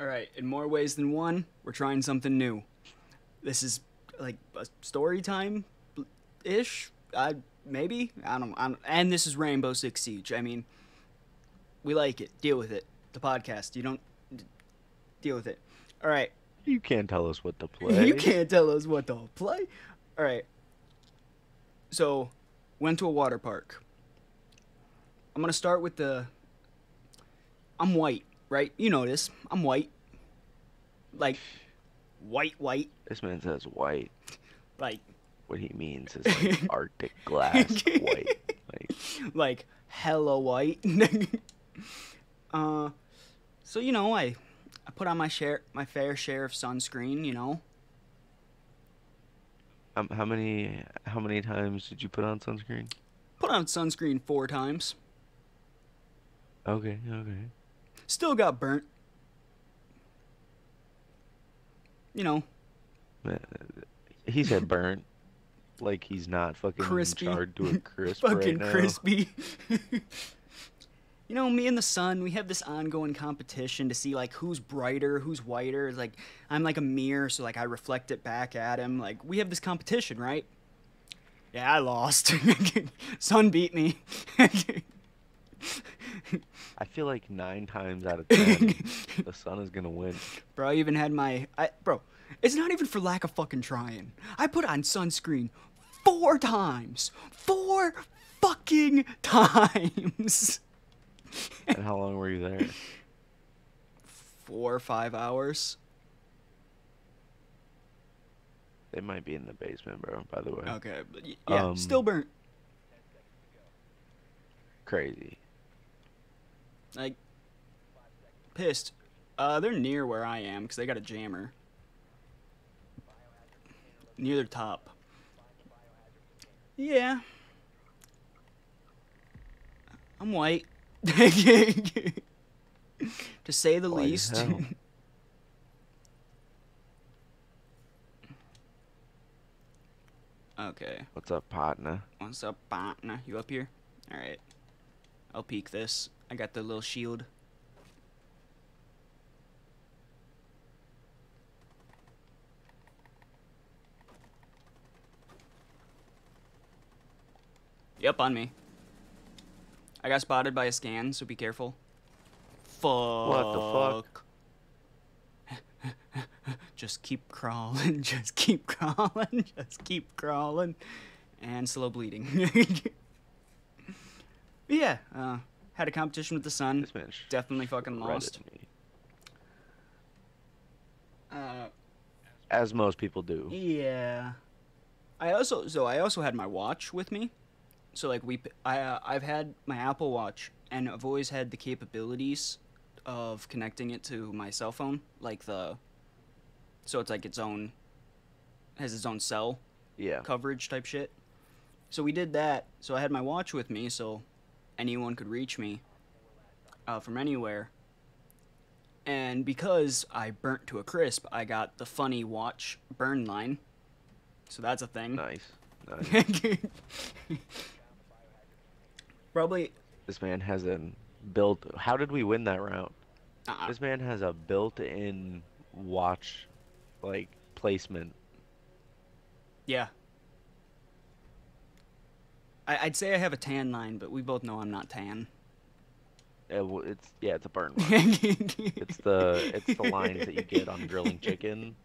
Alright, in more ways than one, we're trying something new. This is like a story time-ish? Maybe? I don't, and this is Rainbow Six Siege. I mean, we like it. Deal with it. The podcast. You don't... deal with it. Alright. You can't tell us what to play. You can't tell us what to play? Alright. So, went to a water park. I'm gonna start with the... I'm white. Right? You know this. I'm white. Like, white. This man says white. Like. What he means is like Arctic glass white. Like hella white. So, you know, I put on my fair share of sunscreen, you know. How many times did you put on sunscreen? Put on sunscreen 4 times. Okay. Still got burnt. You know. He said burnt. Like he's not fucking crispy. Charred to a crisp fucking right now. Crispy. You know, me and the sun, we have this ongoing competition to see, like, who's brighter, who's whiter. Like, I'm like a mirror, so, like, I reflect it back at him. Like, we have this competition, right? Yeah, I lost. Sun beat me. I feel like 9 times out of 10, the sun is gonna win. Bro, I even had bro, it's not even for lack of fucking trying. I put on sunscreen 4 times. 4 fucking times. And how long were you there? 4 or 5 hours. They might be in the basement, bro, by the way. Okay, but yeah, still burnt. Crazy. Like, pissed. They're near where I am because they got a jammer. Near their top. Yeah. I'm white. To say the least. Okay. What's up, partner? You up here? All right. I'll peek this. I got the little shield. Yep, on me. I got spotted by a scan, so be careful. Fuck. What the fuck? Just keep crawling, just keep crawling, just keep crawling. And slow bleeding. Yeah, had a competition with the sun. Definitely fucking lost. As most people do. Yeah. I also had my watch with me. So like I've had my Apple Watch, and I've always had the capabilities of connecting it to my cell phone, like so it's like its own cell, yeah, coverage type shit. So we did that. So I had my watch with me, so anyone could reach me from anywhere. And because I burnt to a crisp, I got the funny watch burn line. So that's a thing. Nice. Probably. This man has a built. How did we win that round? This man has a built-in watch, like, placement. Yeah. I'd say I have a tan line, but we both know I'm not tan. It's a burn line. it's the lines that you get on grilling chicken.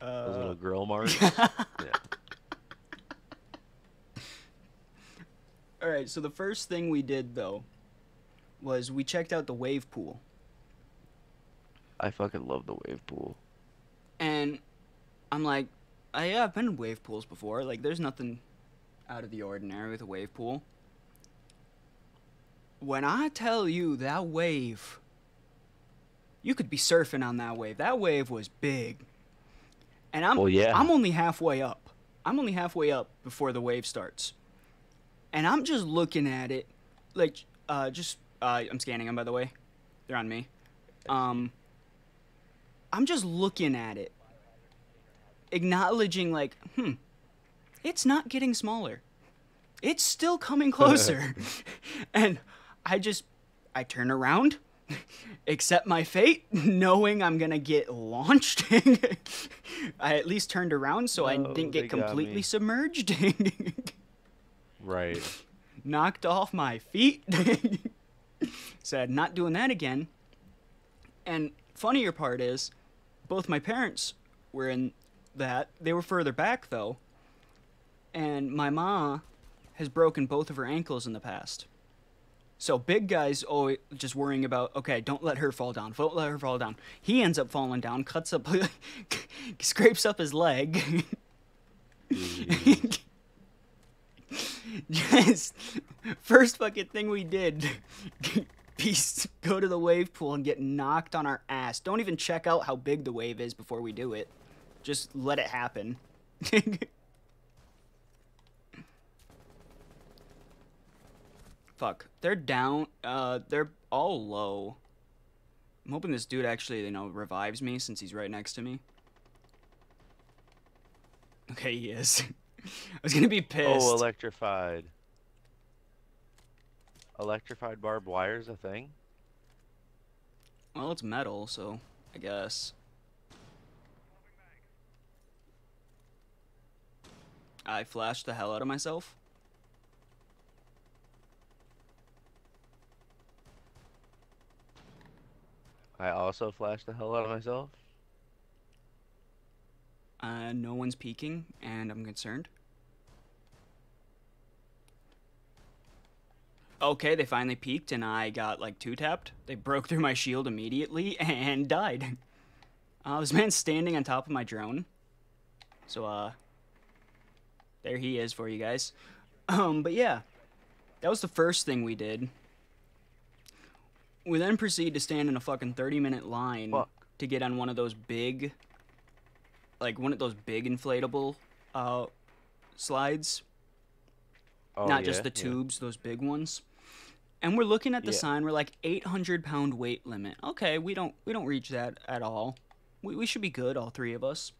Those little grill marks. Yeah. All right. So the first thing we did though was we checked out the wave pool. I fucking love the wave pool. And I'm like, yeah, I've been in wave pools before. Like, there's nothing out of the ordinary with a wave pool. When I tell you that wave, you could be surfing on that wave. That wave was big. And I'm only halfway up. I'm only halfway up before the wave starts. And I'm just looking at it, like, I'm scanning them, by the way. They're on me. I'm just looking at it, acknowledging, like, it's not getting smaller. It's still coming closer. And I turn around accept my fate, knowing I'm gonna get launched. I at least turned around so I didn't get completely submerged. Right. Knocked off my feet. Said, not doing that again. And funnier part is, both my parents were in that. They were further back, though. And my ma has broken both of her ankles in the past. So big guy's always just worrying about, okay, don't let her fall down. Don't let her fall down. He ends up falling down, cuts up, scrapes up his leg. Just first fucking thing we did, beast, go to the wave pool and get knocked on our ass. Don't even check out how big the wave is before we do it. Just let it happen. Fuck, they're down, they're all low. I'm hoping this dude actually, you know, revives me since he's right next to me. Okay, he is. I was gonna be pissed. Oh, electrified. Electrified barbed wire's a thing? Well, it's metal, so I guess. I flashed the hell out of myself. I also flashed the hell out of myself. No one's peeking, and I'm concerned. Okay, they finally peeked, and I got, like, two-tapped. They broke through my shield immediately and died. This man's standing on top of my drone. So, there he is for you guys. But yeah, that was the first thing we did. We then proceed to stand in a fucking 30-minute line to get on one of those big... like, one of those big inflatable slides. Oh, not just the tubes, those big ones. And we're looking at the sign. We're like, 800-pound weight limit. Okay, we don't reach that at all. We should be good, all three of us.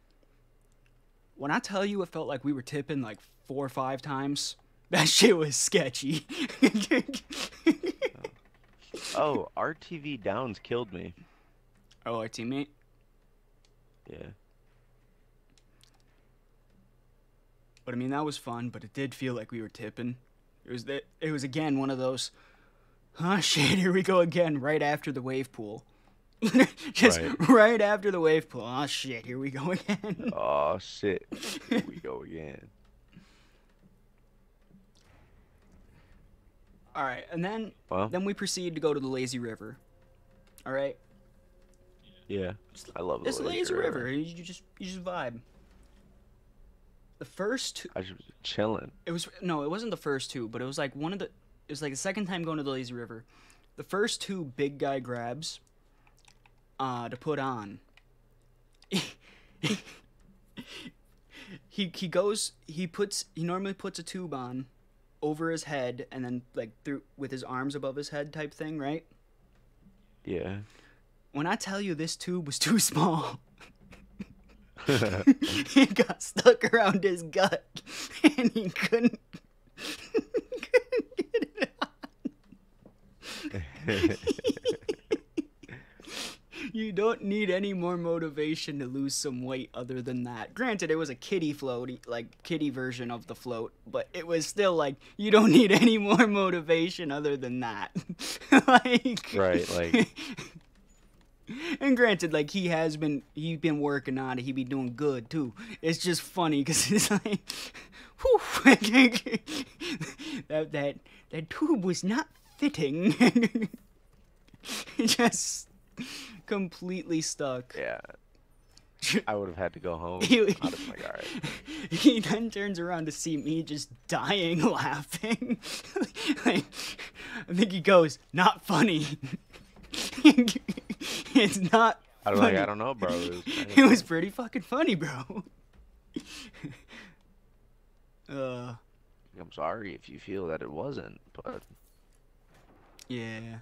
When I tell you it felt like we were tipping like 4 or 5 times, that shit was sketchy. Oh, RTV Downs killed me. Oh, our teammate? Yeah. But I mean, that was fun, but it did feel like we were tipping. It was again one of those, huh, shit, here we go again, right after the wave pool. Just right after the wave pool. Oh shit, here we go again. Oh shit. Here we go again. All right, and then we proceed to go to the lazy river. All right. Yeah. I love this lazy river. You just vibe. The first two, I was chilling. It was no, it wasn't the first two, but it was like one of the. It was like the second time going to the lazy river. The first two big guy grabs. To put on. he goes. He normally puts a tube on, over his head and then like through with his arms above his head type thing, right? Yeah. When I tell you this tube was too small. He got stuck around his gut, and he couldn't get it on. You don't need any more motivation to lose some weight other than that. Granted, it was a kiddie float, like kiddie version of the float, but it was still like you don't need any more motivation other than that. Like, right, like. And granted, like, he's been working on it. He be doing good, too. It's just funny, because it's like, whew, that tube was not fitting. Just completely stuck. Yeah. I would have had to go home. I'd have been like, all right. He then turns around to see me just dying laughing. Like, I think he goes, not funny. It's not funny. Like, I don't know, bro. It was pretty fucking funny, bro. I'm sorry if you feel that it wasn't, but yeah.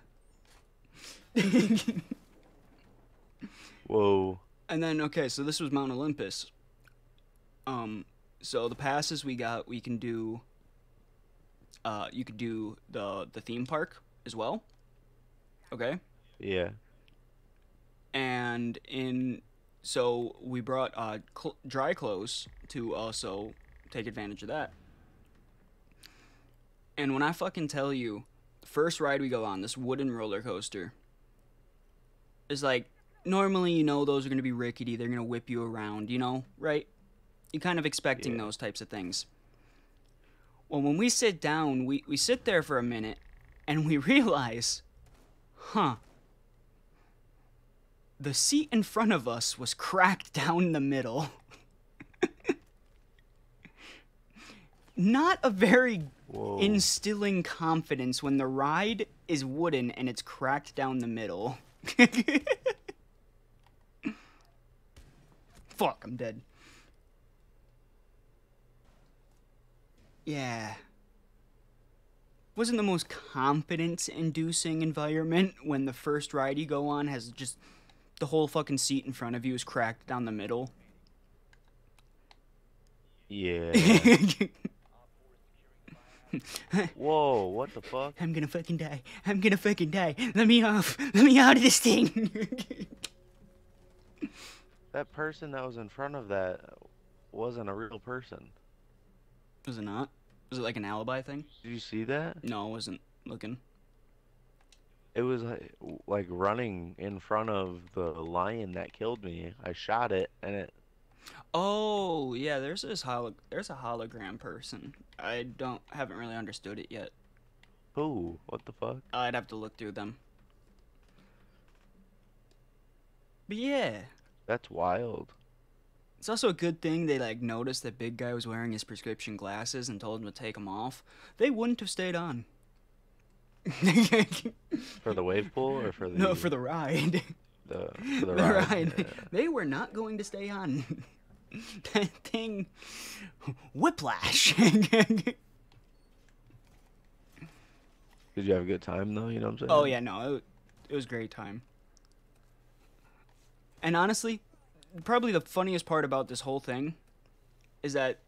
Whoa. And then okay, so this was Mount Olympus. So the passes we got, we can do. You could do the theme park as well. Okay. Yeah. And so we brought dry clothes to also take advantage of that. And when I fucking tell you, the first ride we go on, this wooden roller coaster, is like, normally you know those are going to be rickety, they're going to whip you around, you know, right? You're kind of expecting those types of things. Well, when we sit down, we sit there for a minute, and we realize, huh, the seat in front of us was cracked down the middle. Not a very instilling confidence when the ride is wooden and it's cracked down the middle. Fuck, I'm dead. Yeah. Wasn't the most confidence-inducing environment when the first ride you go on has just... the whole fucking seat in front of you is cracked down the middle. Yeah. Whoa, what the fuck? I'm gonna fucking die. I'm gonna fucking die. Let me off. Let me out of this thing. That person that was in front of that wasn't a real person. Was it not? Was it like an alibi thing? Did you see that? No, I wasn't looking. It was like running in front of the lion that killed me. I shot it, and it... Oh, yeah, there's this there's a hologram person. I haven't really understood it yet. Who? What the fuck? I'd have to look through them. But yeah. That's wild. It's also a good thing they like noticed that Big Guy was wearing his prescription glasses and told him to take them off. They wouldn't have stayed on. For the wave pool or for the... No, for the ride. For the ride. Yeah. They were not going to stay on. That thing... Whiplash. Did you have a good time, though? You know what I'm saying? Oh, yeah, no. It was a great time. And honestly, probably the funniest part about this whole thing is that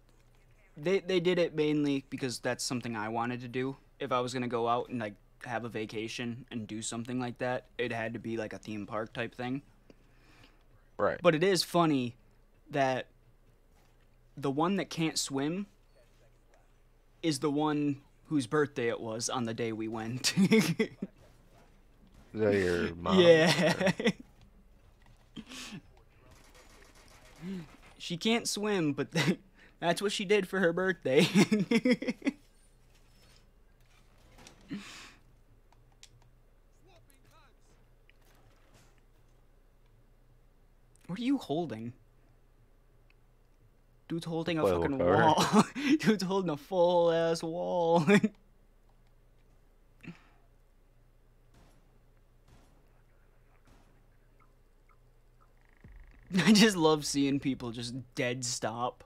they did it mainly because that's something I wanted to do. If I was going to go out and like have a vacation and do something like that, it had to be like a theme park type thing. Right. But it is funny that the one that can't swim is the one whose birthday it was on the day we went. Is that your mom? Yeah. She can't swim, but that's what she did for her birthday. What are you holding? Dude's holding a fucking wall. Dude's holding a full ass wall. I just love seeing people just dead stop.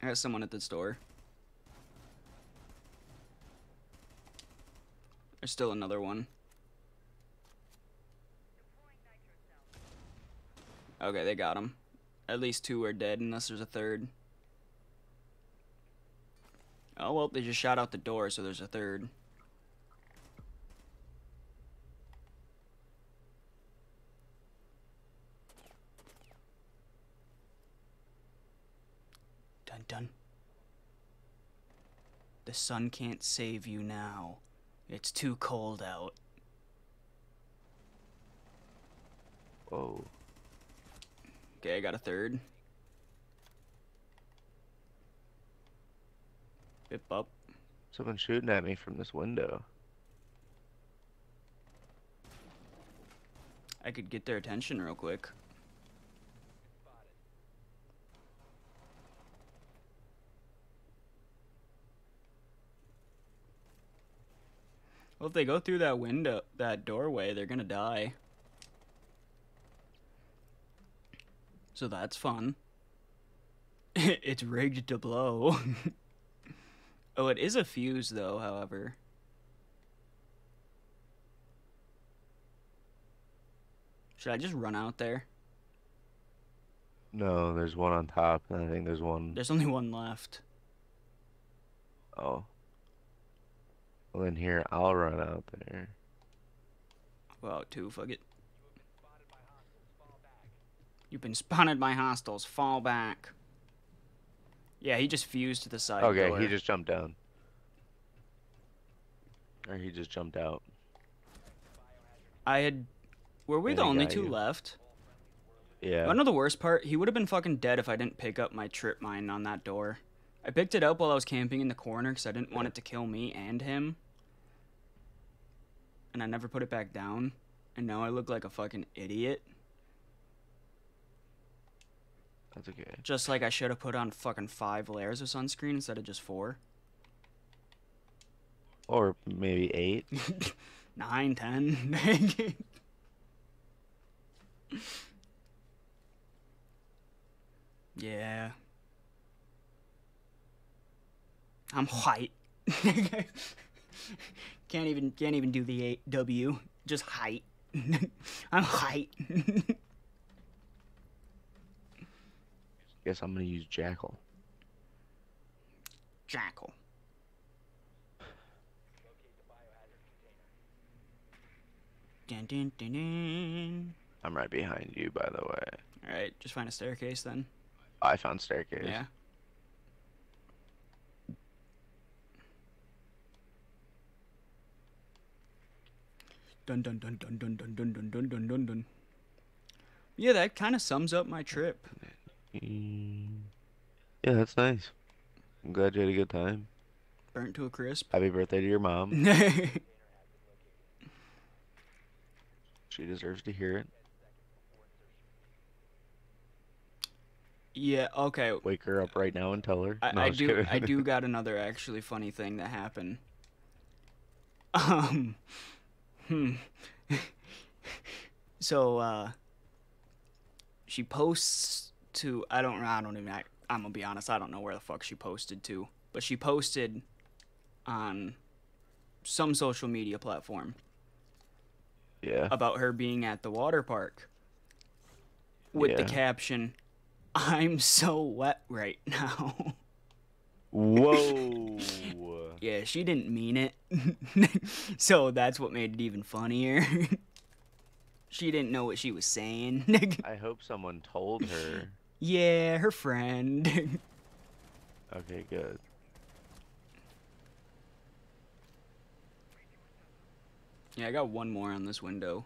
I got someone at the store. There's still another one. Okay, they got him. At least two are dead, unless there's a third. Oh, well, they just shot out the door, so there's a third. Dun dun. The sun can't save you now. It's too cold out. Whoa. Okay, I got a third. Bip up. Someone's shooting at me from this window. I could get their attention real quick. Well, if they go through that window, that doorway, they're gonna die. So that's fun. It's rigged to blow. Oh, it is a fuse, though, however. Should I just run out there? No, there's one on top, and I think there's one... There's only one left. Oh. Well, in here, I'll run out there. Well, too, fuck it. You've been spotted by hostiles. Fall back. Yeah, he just fused to the side. Okay, door. He just jumped down. Or he just jumped out. I had... Were we the only two left? Yeah. I know the worst part. He would have been fucking dead if I didn't pick up my trip mine on that door. I picked it up while I was camping in the corner because I didn't want it to kill me and him. And I never put it back down. And now I look like a fucking idiot. That's okay. Just like I should have put on fucking 5 layers of sunscreen instead of just 4. Or maybe 8. 9, 10. Yeah. I'm white. Can't even do the W. Just height. I'm height. Guess I'm gonna use Jackal. Jackal. Dun, dun, dun, dun. I'm right behind you, by the way. All right, just find a staircase then. I found staircase. Yeah. Dun dun dun dun dun dun dun dun dun dun dun dun. Yeah, that kind of sums up my trip. Yeah, that's nice. I'm glad you had a good time. Burnt to a crisp. Happy birthday to your mom. She deserves to hear it. Yeah, okay. Wake her up right now and tell her. I do got another actually funny thing that happened. So, she posts to, I'm gonna be honest, I don't know where the fuck she posted to, but she posted on some social media platform. Yeah. About her being at the water park with the caption, "I'm so wet right now." Whoa. Yeah, she didn't mean it. So that's what made it even funnier. She didn't know what she was saying. I hope someone told her. Yeah, her friend. Okay, good. Yeah, I got one more on this window.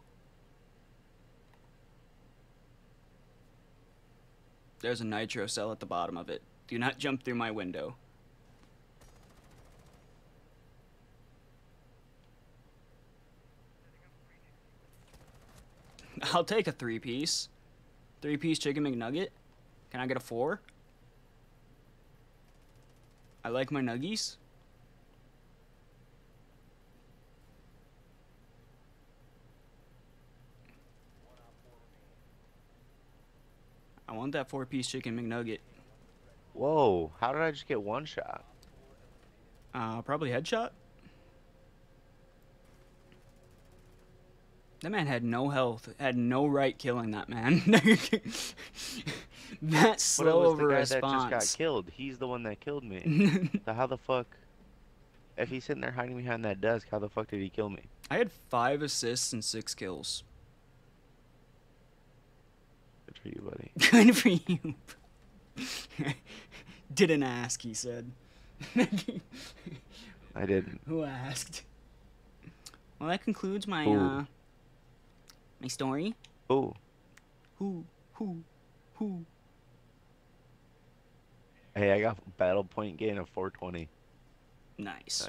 There's a nitro cell at the bottom of it. Do not jump through my window. I'll take a 3-piece. 3-piece chicken McNugget. Can I get a 4? I like my nuggies. I want that 4-piece chicken McNugget. Whoa, how did I just get one shot? Probably headshot. That man had no health, had no right killing that man. That slow of a response. But it was the guy that just got killed. He's the one that killed me. So how the fuck, if he's sitting there hiding behind that desk, how the fuck did he kill me? I had 5 assists and 6 kills. Good for you, buddy. Good for you. Didn't ask, he said. I didn't. Who asked? Well, that concludes my my story. Oh. Who? Hey, I got battle point gain of 420. Nice.